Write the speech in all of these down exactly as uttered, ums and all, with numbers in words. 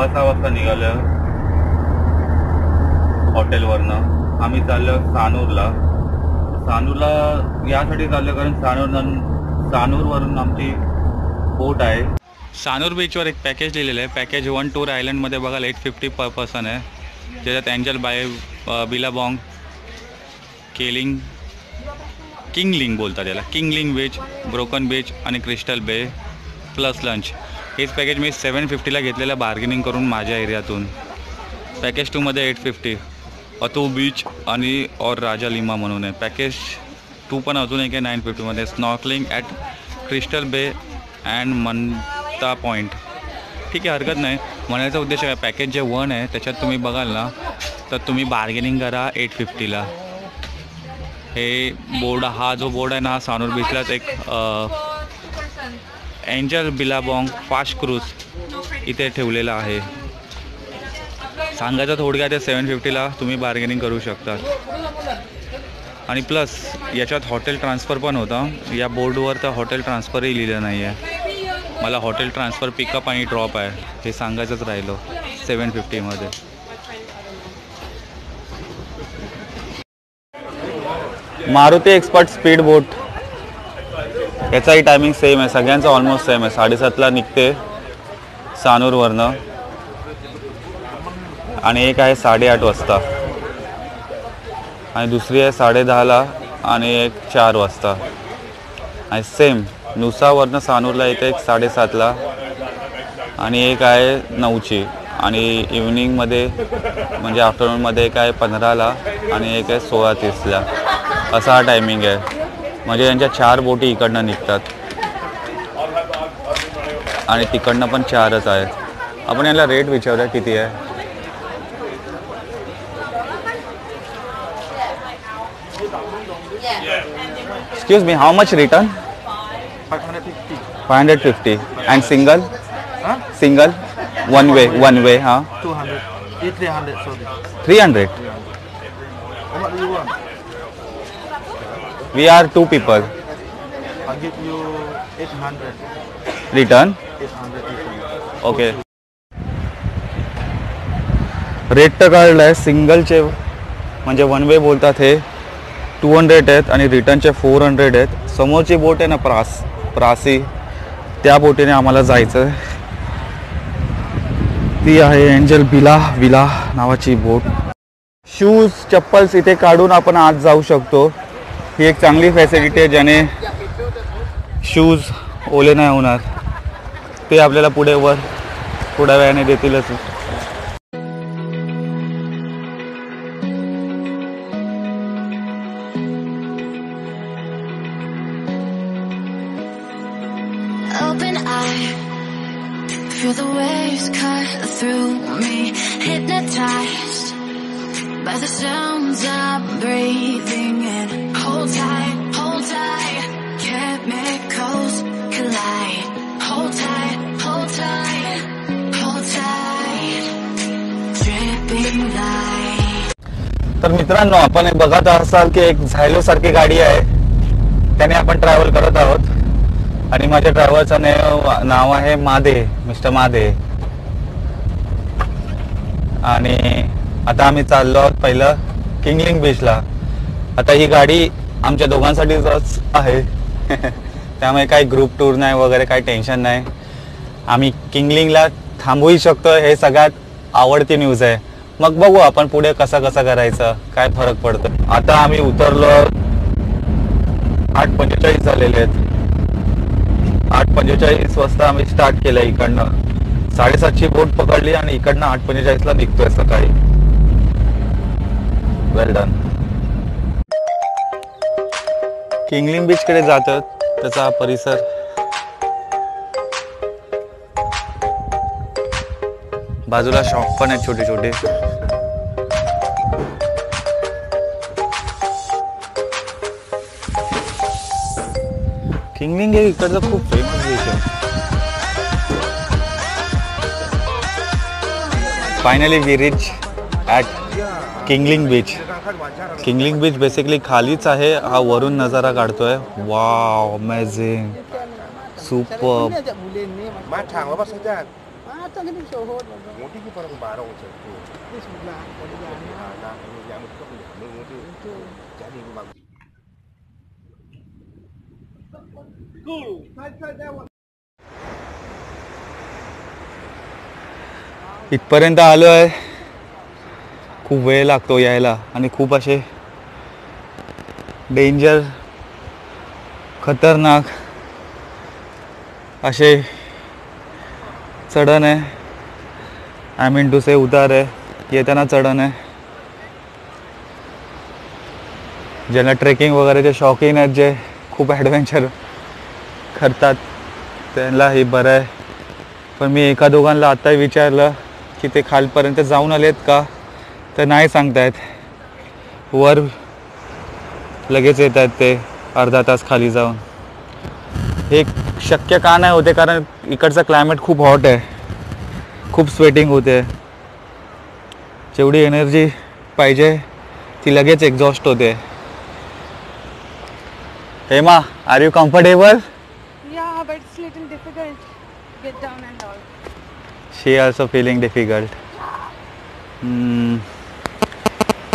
पावसा वाजता निघालं हॉटेलवरनं. आम्ही चाललं सानूरला. सानूरला यासाठी चाललं कारण सानूर सानूरवरून आमची बोट आहे. सानूर बीचवर एक पॅकेज लिहिलेलं आहे. पॅकेज वन टूर आयलंडमध्ये बघाल एट फिफ्टी पर पर्सन आहे. ज्याच्यात एंजल बाय बिलाबॉंग केलिंग किंगलिंग बोलतात त्याला, किंगलिंग बीच, ब्रोकन बीच आणि क्रिस्टल बे प्लस लंच. हेच पॅकेज मी सेवन फिफ्टीला घेतलेलं बार्गेनिंग करून माझ्या एरियातून. पॅकेज टूमध्ये एट फिफ्टी अतू बीच आणि और राजा लिमा म्हणून आहे. पॅकेज टू पण अजून एक आहे नाईन फिफ्टीमध्ये snorkelling at crystal bay and मंता point. ठीक आहे, हरकत नाही. म्हणायचा उद्देश आहे पॅकेज जे वन आहे त्याच्यात तुम्ही बघाल ना तर तुम्ही बार्गेनिंग करा एट फिफ्टीला. हे बोर्ड हा जो बोर्ड आहे ना हा सानूर बीचलाच एक एंजल बिलाबॉंग फास्ट क्रूज इथे ठेवलेला आहे. सांगायचं थोडक्यात ते सेवन फिफ्टीला तुम्ही बार्गेनिंग करू शकता. आणि प्लस याच्यात हॉटेल ट्रान्सफर पण होता. या बोर्डवर तर हॉटेल ट्रान्सफरही लिहिलं नाही आहे. मला हॉटेल ट्रान्सफर पिकअप आणि ड्रॉप आहे हे सांगायचंच राहिलो सेवन फिफ्टीमध्ये. मारुती एक्सपर्ट स्पीड बोट याचाही टायमिंग सेम आहे. सगळ्यांचा ऑलमोस्ट सेम आहे. साडेसातला निघते सानूरवरनं आणि एक आहे साडेआठ वाजता आणि दुसरी आहे साडेदहाला आणि एक चार वाजता. आणि सेम नुसावरनं सानूरला येते एक साडेसातला आणि एक आहे नऊची. आणि इव्हनिंगमध्ये म्हणजे आफ्टरनूनमध्ये एक आहे पंधराला आणि एक आहे सोळा तीसला असा हा टायमिंग आहे. म्हणजे यांच्या चार बोटी इकडनं निघतात आणि तिकडनं पण चारच आहेत. आपण याला रेट विचारूया किती आहे. Excuse me, how much return? Five hundred fifty and single single one way one way हां three hundred. We are two people. I'll give you eight hundred. Return? eight hundred. Okay. Rate तर काढला आहे. सिंगलचे म्हणजे one way बोलतात हे two hundred आहेत आणि रिटर्नचे four hundred आहेत. समोरची बोट आहे ना प्रास प्रासी त्या बोटीने आम्हाला जायचं आहे. ती आहे एंजल बिला विला नावाची बोट. शूज चप्पल्स इथे काढून आपण आत जाऊ शकतो. ही एक चांगली फॅसिलिटी आहे ज्याने शूज ओले नाही होणार. ते आपल्याला पुढे वर थोड्या वेळाने देतीलच. Hold tight, hold tight, chemicals collide. Hold tight, hold tight, hold tight, dripping light. तर मित्रांनो आपण हे बघत असाल की एक झायलो सारखी गाडी आहे त्याने आपण ट्रॅव्हल करत आहोत. आणि माझ्या ट्रॅव्हलचं नाव आहे मादे, मिस्टर मादे. आणि आता आम्ही चाललो आहोत पहिलं किंगलिंग बीचला. आता ही गाडी आमच्या दोघांसाठीच आहे त्यामुळे काही ग्रुप टूर नाही वगैरे काही टेन्शन नाही. आम्ही किंगलिंगला थांबूही शकतो हे सगळ्यात आवडती न्यूज आहे. मग बघू आपण पुढे कसा कसा करायचं काय फरक पडतो. आता आम्ही उतरलो. आठ पंचेचाळीस झालेले आहेत. आठ पंचेचाळीस वाजता आम्ही स्टार्ट केलं इकडनं. साडेसातची बोट पकडली आणि इकडनं आठ पंचेचाळीसला निघतोय सकाळी. Well done. किंगलिंग बीचकडे जातात त्याचा हा परिसर. बाजूला शॉप पण आहेत छोटे छोटे. किंगलिंग हे इकडचं खूप फेमस बीच आहे. Finally we reach at Kelingking beach. Kelingking beach basically खालीच आहे. हा वरून नजारा काढतोय. Wow, amazing, super. Atau kita sohor. Mungkin kita orang barang macam tu. Ini sebelah, sebelah. Nah, ini yang mungkin kita mungkin itu jadi memang. Cool. इथपर्यंत आलो आहे. खूप वेळ लागतो यायला आणि खूप असे डेंजर खतरनाक असे चढण आहे. आय मीन टू से उतार आहे. येताना चढण आहे. ज्यांना ट्रेकिंग वगैरेचे शौकीन आहेत जे खूप ॲडव्हेंचर करतात त्यांना हे बरं आहे. पण मी एका दोघांना आत्ता विचारलं की ते खालपर्यंत जाऊन आलेत का तर नाही सांगतायत. वर लगेच येत आहेत ते अर्धा तास खाली जाऊन. हे शक्य का नाही होते कारण इकडचं क्लायमेट खूप हॉट आहे. खूप स्वेटिंग होते. जेवढी एनर्जी पाहिजे ती लगेच एक्झॉस्ट होते. Hema are you comfortable? या but it's little difficult get down and all. She also feeling difficult.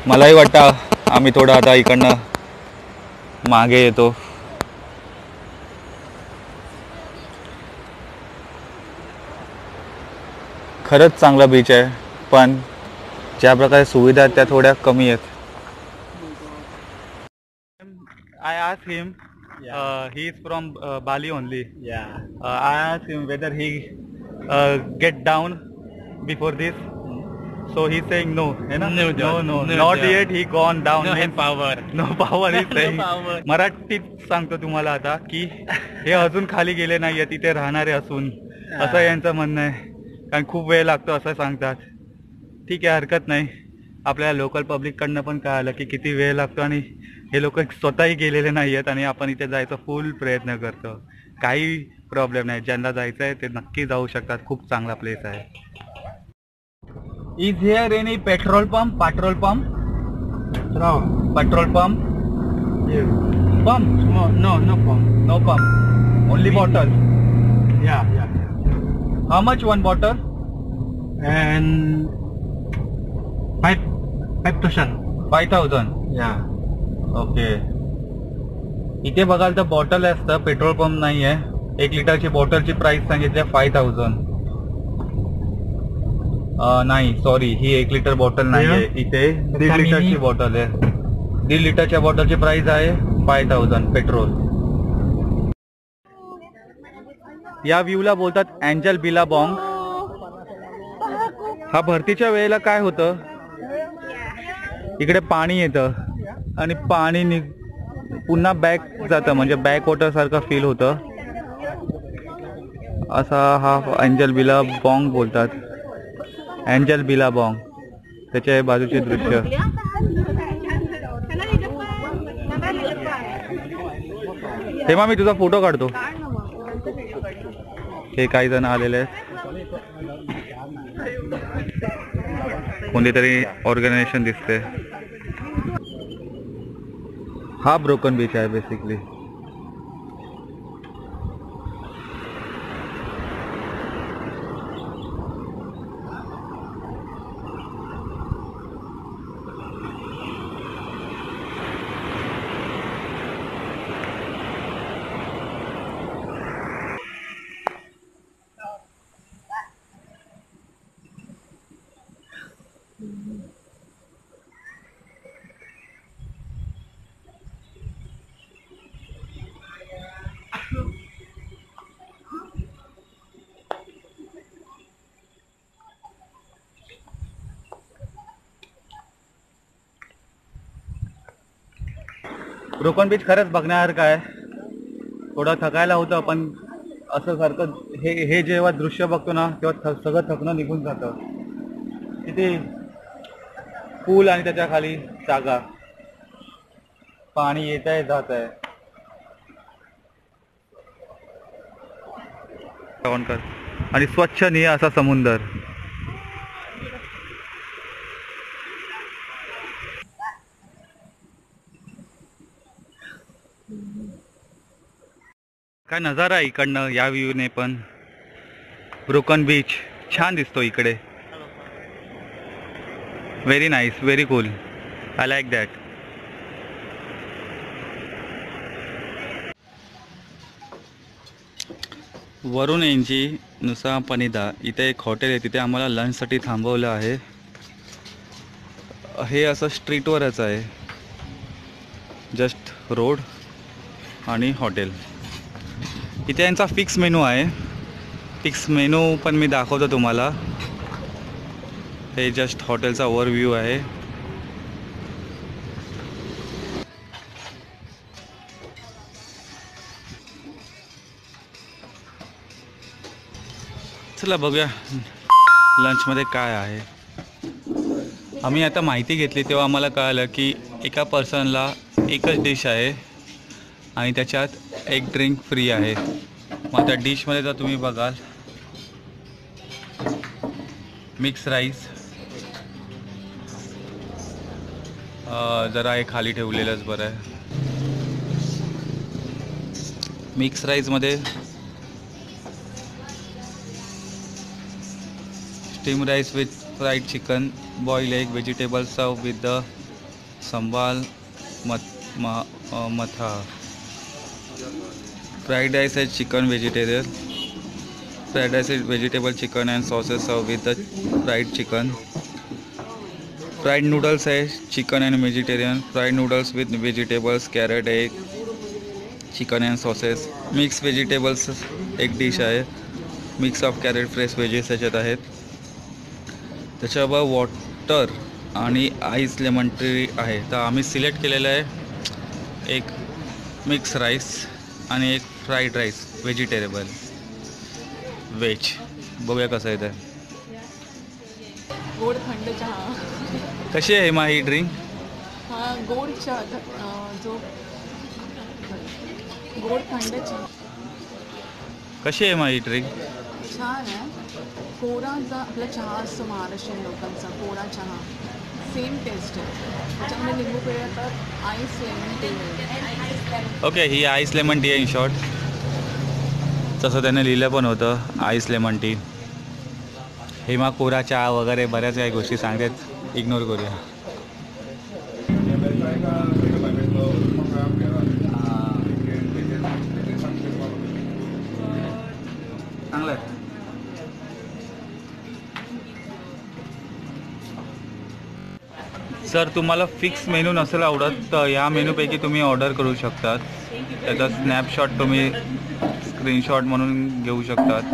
मलाही वाटतं आम्ही थोडं आता इकडनं मागे येतो. खरंच चांगला बीच आहे पण ज्या प्रकारे सुविधा आहेत त्या थोड्या कमी आहेत. I asked him he is from Bali only. I asked him whether he get down before this. So he's saying no, है ना? No, no, no, no, not no. Yet. He gone down. No hand power. No power. He's saying. मराठीत सांगतो तुम्हाला आता की हे अजून खाली गेले नाही आहेत तिथे राहणारे असून असं यांचं म्हणणं आहे. कारण खूप वेळ लागतो असं सांगतात. ठीक आहे हरकत नाही. आपल्याला लोकल पब्लिककडनं पण कळालं की किती वेळ लागतो आणि हे लोक स्वतःही गेलेले नाही आहेत आणि आपण इथे जायचा फुल प्रयत्न करतो. काही प्रॉब्लेम नाही. ज्यांना जायचं आहे ते नक्की जाऊ शकतात. खूप चांगला प्लेस आहे. Is here any petrol pump? Petrol pump? No. Petrol pump? Yeah. Pump? No, no, no pump. No pump. Only Beach. Bottle. Yeah, yeah. How much one bottle? And five, five thousand. Five thousand. Yeah. Okay. इथे बघाल तर bottle असतं petrol pump नाही आहे. एक लिटरची बॉटलची price सांगितली फाइव थाउजंड. नाही सॉरी ही एक लिटर बॉटल नाही आहे. इथे दीड लिटरची बॉटल आहे. दीड लिटरच्या बॉटलची प्राइस आहे फाय थाउजंड पेट्रोल. या व्ह्यूला बोलतात एंजल बिलाबॉंग. हा भरतीच्या वेळेला काय होतं इकडे पाणी येतं आणि पाणी नि पुन्हा बॅक जातं म्हणजे बॅक वॉटर सारखं फील होतं. असा हा एंजल बिलाबॉंग बोलतात. एंजल बिलाबॉंग त्याच्या बाजूचे दृश्य. हेमा मी तुझा फोटो काढतो. हे काही जण आलेले आहेत. कोणतीतरी ऑर्गनायझेशन दिसते. हा ब्रोकन बीच आहे बेसिकली. ब्रोकन बीच खरंच बघण्यासारखं आहे. थोडं थकायला होतं पण असं सारखं हे हे जेव्हा दृश्य बघतो ना तेव्हा थक सगळं थकणं निघून जातं. तिथे पूल आणि त्याच्या खाली जागा पाणी येत आहे जात आहे. ऑन कर आणि स्वच्छ निळ असा समुद्र. काय नजारा इकडनं या व्ह्यूने पण. ब्रोकन बीच छान दिसतो इकडे. Very nice, very cool, I like that. वरून यांची नुसा पनिदा इथे एक हॉटेल आहे, तिथे आम्हाला लंचसाठी थांबवलं आहे. हे असं स्ट्रीटवरच आहे, जस्ट रोड आणि हॉटेल. इथे यांचा फिक्स मेनू आहे, फिक्स मेनू पण मी दाखवतो तुम्हाला. हे जस्ट हॉटेलचा ओव्हरव्ह्यू आहे. चला बघूया लंचमध्ये काय आहे. आम्ही आता माहिती घेतली तेव्हा आम्हाला कळलं की एका पर्सनला एकच डिश आहे आणि त्याच्यात एक ड्रिंक फ्री आहे. मग त्या डिशमध्ये जर तुम्ही बघाल मिक्स राईस जरा हे खाली ठेवलेलंच बरं आहे. मिक्स राईसमध्ये steam rice with fried chicken, boil egg, vegetable serve with the sambal मत मा मथा. फ्राईड राईस आहे chicken vegetarian, fried rice is vegetable chicken and sauces serve with the fried chicken. Fried noodles आहे chicken and vegetarian, fried noodles with vegetables, carrot egg, chicken and sauces. Mix vegetables एक dish आहे, mix of carrot fresh veggies याच्यात आहेत. त्याच्यावर water आणि ice lemon tree आहे. तर आम्ही सिलेक्ट केलेलं आहे एक मिक्स राईस आणि एक फ्राईड राईस व्हेजिटेबल वेज. बघूया कसं आहे ते. गोड थंड चहा. कशी आहे मा ही ड्रिंक? हा गोड चहा, जो गोड थंड चहा. कशी आहे मा ही ड्रिंक? छान आहे. कोराचा आपला चहा असतो महाराष्ट्रीयन लोकांचा, कोरा चहा सेम टेस्ट आहे. त्याच्यामध्ये लिंबू पिळे येतात, आईस लेमन टी. ओके, ही आईस लेमन टी आहे इन शॉर्ट. तसं त्याने लिहिलं पण होतं आईस लेमन टी. हेमा कोरा चहा वगैरे बऱ्याच काही गोष्टी सांगतात, इग्नोर करूया. चांगलं आहे. जर तुम्हाला फिक्स मेनू नसेल आवडत तर या मेनूपैकी तुम्ही ऑर्डर करू शकतात. त्याचा स्नॅपशॉट तुम्ही स्क्रीनशॉट म्हणून घेऊ शकतात.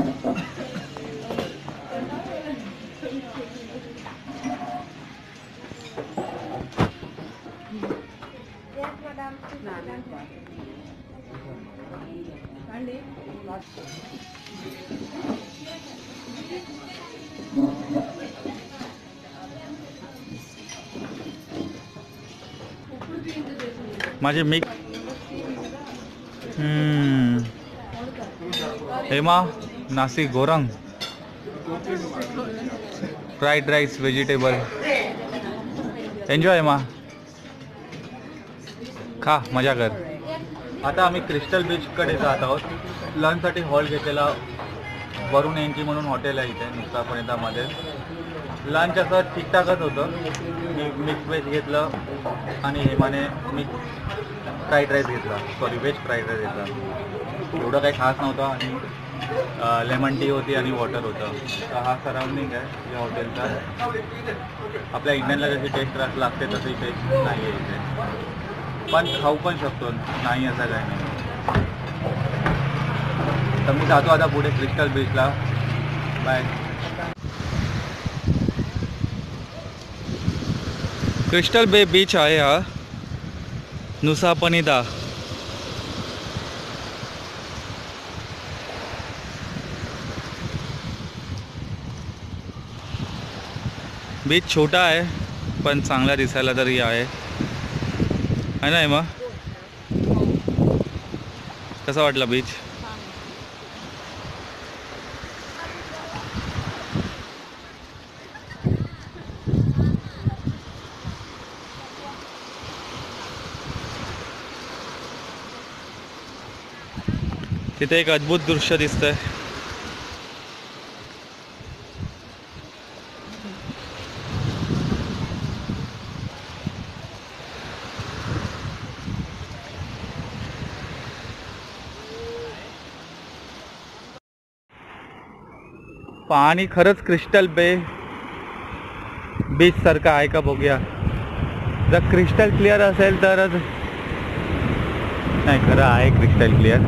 माझे मिक Hema nasi goreng fried rice vegetable. Enjoy Hema, खा, मजा कर. आता आम्ही क्रिस्टल बीचकडे जात आहोत. लंचसाठी हॉल घेतलेला, वरून यांची म्हणून हॉटेल आहे इथे नुसा पनिदामध्ये. लंच असं ठीकठाकच होतं. मी मिक्स व्हेज घेतलं आणि हेमाने मिक्स फ्राईड राईस घेतला, सॉरी व्हेज फ्राईड राईस घेतला. एवढं काही खास नव्हतं आणि लेमन टी होती आणि वॉटर होतं. तर हा सराउंडिंग आहे या हॉटेलचा. आपल्या इंडियनला जशी टेस्ट लागते तशी टेस्ट नाही आहे इथे, पण खाऊ पण शकतो, नाही असं काही नाही. तर मी जातो आता पुढे क्रिस्टल बीचला. बाय. क्रिस्टल बे बीच आहे हा, नुसा पनिदा. बीच छोटा आहे पण चांगला दिसायला तरी आहे, आहे ना हेमा? कसा वाटला बीच? तिथे एक अद्भुत दृश्य दिसतंय. पाणी खरंच क्रिस्टल बे बीच सारखं आहे का बघूया. जर क्रिस्टल क्लिअर असेल तरच, नाही खरं आहे क्रिस्टल क्लिअर,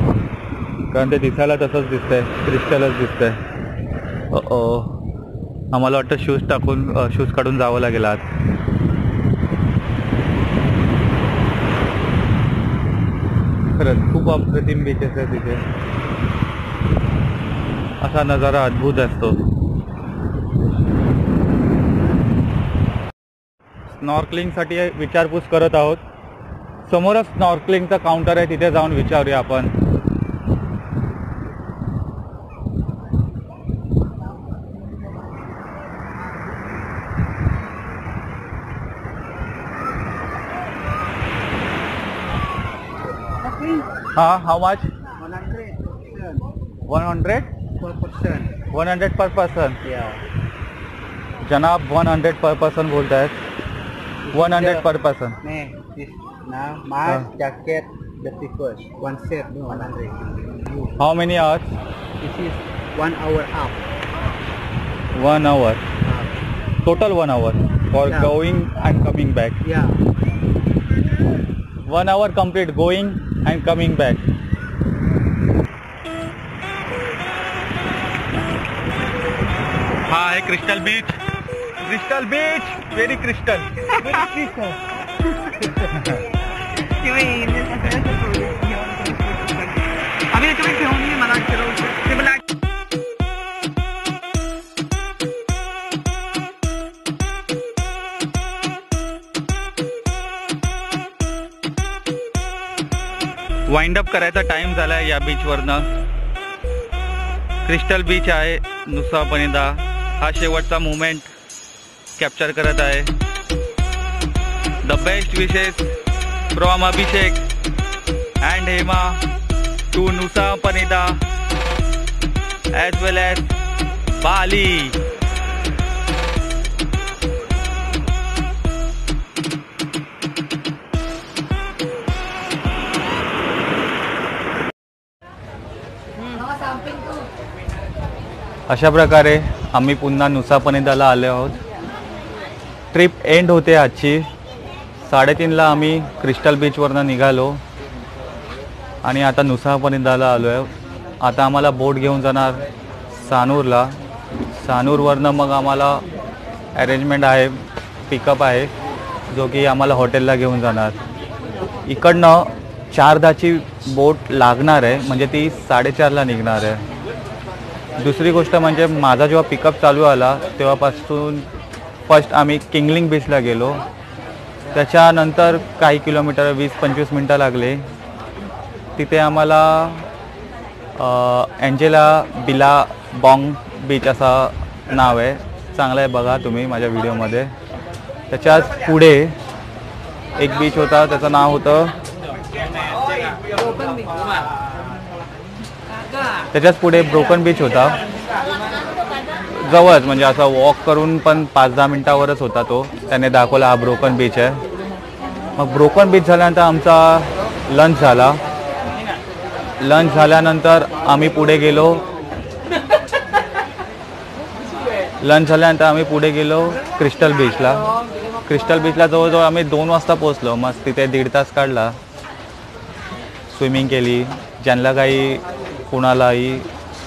कारण ते दिसायला तसंच दिसतंय, क्रिस्टलच दिसतंय. ओ आम्हाला वाटतं शूज टाकून शूज काढून जावं लागेल आज. खरंच खूप अप्रतिम बीचेस आहेत तिथे, असा नजारा अद्भुत असतो. स्नॉर्कलिंगसाठी विचारपूस करत आहोत. समोरच स्नॉर्कलिंगचा काउंटर आहे, तिथे जाऊन विचारूया आपण. हाँ, how much? One hundred one hundred per person. One hundred per person जनाब, वन हंड्रेड पर पर्सन बोलता है. One hundred per person. Nah, mask, uh. jacket, the slippers, one set, no, one hundred. How many hours? This is one hour up. One hour. Uh. Total one hour for yeah. going and coming back. Yeah. One hour complete going and coming back. Hi, Crystal Beach. Crystal Beach, very crystal, very crystal. अभी कभी से होंगी मना करो. Wind up करायचा time झालाय या बीच वरनं. क्रिस्टल बीच आहे, नुसा पनिदा हा शेवटचा मोमेंट कॅप्चर करत आहे. The best wishes from Abhishek and Hema to Nusa Penida as well as Bali. अशा प्रकारे आम्ही पुन्हा नुसा पनिदाला आले आहोत. ट्रिप एंड होते आजची. साडेतीनला आम्ही क्रिस्टल बीचवरनं निघालो आणि आता नुसा पनिदाला आलो आहे. आता आम्हाला बोट घेऊन जाणार सानूरला. सानूरवरनं मग आम्हाला अरेंजमेंट आहे, पिकअप आहे जो की आम्हाला हॉटेलला घेऊन जाणार. इकडनं चारदाची बोट लागणार आहे, म्हणजे ती साडेचारला निघणार आहे. दुसरी गोष्ट म्हणजे माझा जेव्हा पिकअप चालू आला तेव्हापासून फर्स्ट आम्ही किंगलिंग बीचला गेलो, त्याच्यानंतर काही किलोमीटर वीस पंचवीस मिनटं लागले. तिथे आम्हाला एंजेला बिलाबॉंग बीच असा नाव आहे, चांगलं आहे, बघा तुम्ही माझ्या व्हिडिओमध्ये. त्याच्याच पुढे एक बीच होता, त्याचं नाव होतं, त्याच्याच पुढे ब्रोकन बीच होता. जवळच म्हणजे असा वॉक करून पण पाच दहा मिनटावरच होता तो. त्याने दाखवला हा ब्रोकन बीच आहे. मग ब्रोकन बीच झाल्यानंतर आमचा लंच झाला. लंच झाल्यानंतर आम्ही पुढे गेलो लंच झाल्यानंतर आम्ही पुढे गेलो क्रिस्टल बीचला. क्रिस्टल बीचला जवळजवळ आम्ही दोन वाजता पोचलो. मग तिथे दीड तास काढला, स्विमिंग केली. ज्यांना काही कुणालाही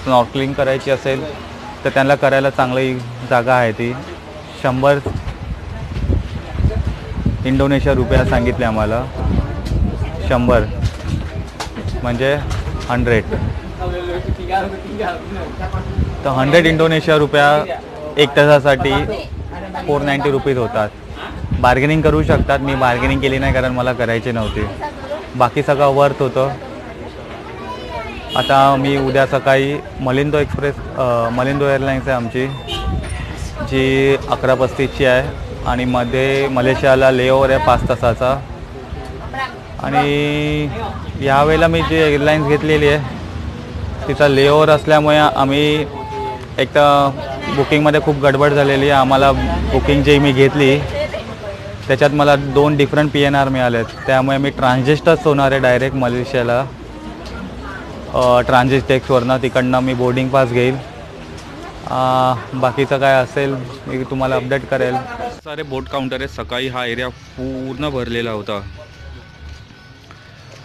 स्नॉर्कलिंग करायची असेल तर त्यांना करायला चांगली जागा आहे ती. शंभर इंडोनेशिया रुपया सांगितले आम्हाला, शंभर म्हणजे हंड्रेड. तर हंड्रेड इंडोनेशिया रुपया एक तासासाठी फोर नाईंटी रुपीज होतात. बार्गेनिंग करू शकतात, मी बार्गेनिंग केली नाही कारण मला करायची नव्हती. बाकी सगळं वर्थ होतं. आता मी उद्या सकाळी मलिंदो एक्सप्रेस मलिंदो एअरलाइन्स आहे आमची, जी अकरा पस्तीसची आहे आणि मध्ये मलेशियाला लेओवर आहे पाच तासाचा. आणि यावेळेला मी जी एअरलाइन्स घेतलेली आहे तिचा लेओवर असल्यामुळे आम्ही एक तर बुकिंगमध्ये खूप गडबड झालेली आहे. आम्हाला बुकिंग जी मी घेतली त्याच्यात मला दोन डिफरंट पी एन आर मिळाले आहेत, त्यामुळे मी ट्रान्झिस्टच होणार आहे डायरेक्ट मलेशियाला. ट्रान्झिट टेक्सवरनं तिकडनं मी बोर्डिंग पास घेईल बाकीचं काय असेल मी तुम्हाला अपडेट करेल। सारे बोट काउंटर आहेत। सकाळी हा एरिया पूर्ण भरलेला होता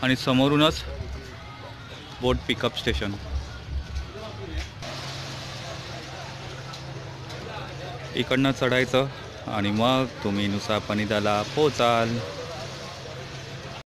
आणि समोरूनच बोट पिकअप स्टेशन। इकडनं चढायचं आणि मग तुम्ही नुसा पनिदाला पोहोचाल।